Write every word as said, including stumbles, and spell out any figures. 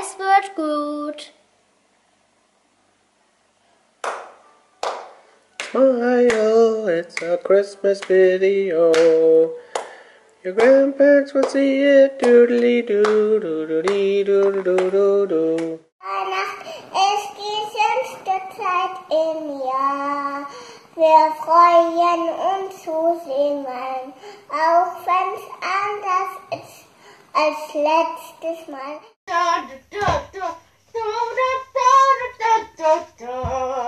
Es wird gut. Oh, it's a Christmas video. Your grandparents will see it. Doodly doo doo doo dee doo doo doo doo. Weihnacht ist die schönste Zeit im Jahr. Wir freuen uns zu sehen, auch wenn es anders ist als letztes Mal. Da da da da da da da da da da.